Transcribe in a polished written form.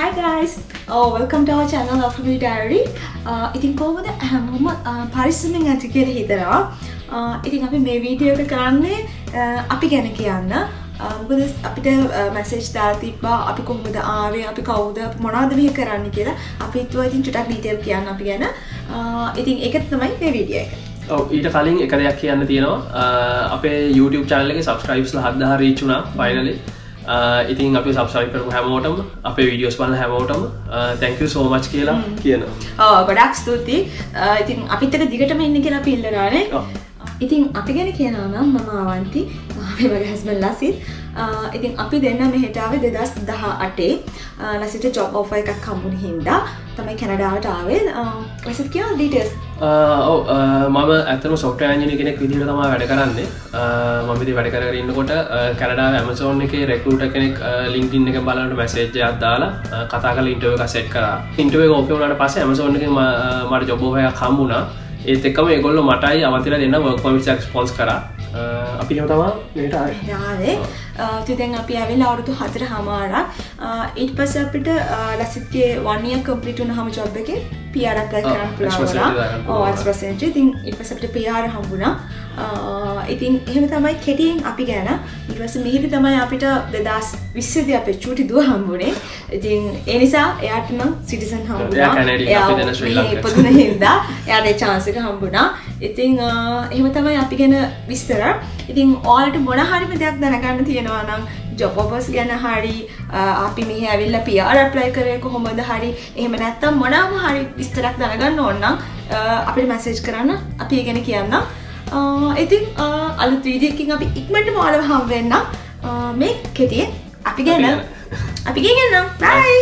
Hi guys! Welcome to our channel, Our Family Diary. I think you subscribe to our videos. Thank you so much. I think Mama, after software engineering, Canada, Amazon, recruiter, LinkedIn, message, Kataka interview, set interview, Amazon, Marjobo, Kamuna, it come a goal of Matai, Awanthi, work permit response Kara. Apinotama, later. To then Apiavila to Hatar Hamara, it was a bit Lasitke 1 year complete to Naham job became. PR apply කරන්න පුළුවන්. ඔව් එක්ස්පර්සෙන්ට්. ඉතින් ඊට පස්සේ අපිට PR හම්බුණා. ඉතින් එහෙම තමයි කෙටියෙන් අපි ගැන ඊට පස්සේ මෙහෙදි තමයි අපිට 2020 දී අපේ චූටි දුව හම්බුනේ. ඉතින් ඒ නිසා එයාට නම් සිටිසන් හම්බුණා. එයා අපි දැන් ශ්‍රී ලංකාවේ ඉපදුනේ හින්දා එයාට chance එක හම්බුණා. ඉතින් එහෙම තමයි අපි ගැන විස්තර. ඉතින් ඔයාලට මොන හරිම දෙයක් දැනගන්න තියෙනවා නම් job offers ගැන හරි අපි මෙහි ඇවිල්ලා PR apply කරේ කොහොමද හරි එහෙම නැත්නම් මොනවාම හරි විස්තරයක් දැනගන්න ඕන නම් අපිට message කරන්න අපි ඒගෙන කියන්න. ඉතින් අලුත් video එකකින් අපි ඉක්මනටම ඔයාලව හම් වෙන්න. මේ කෙටියෙන් අපි ගැන අපි කියන්න. Bye.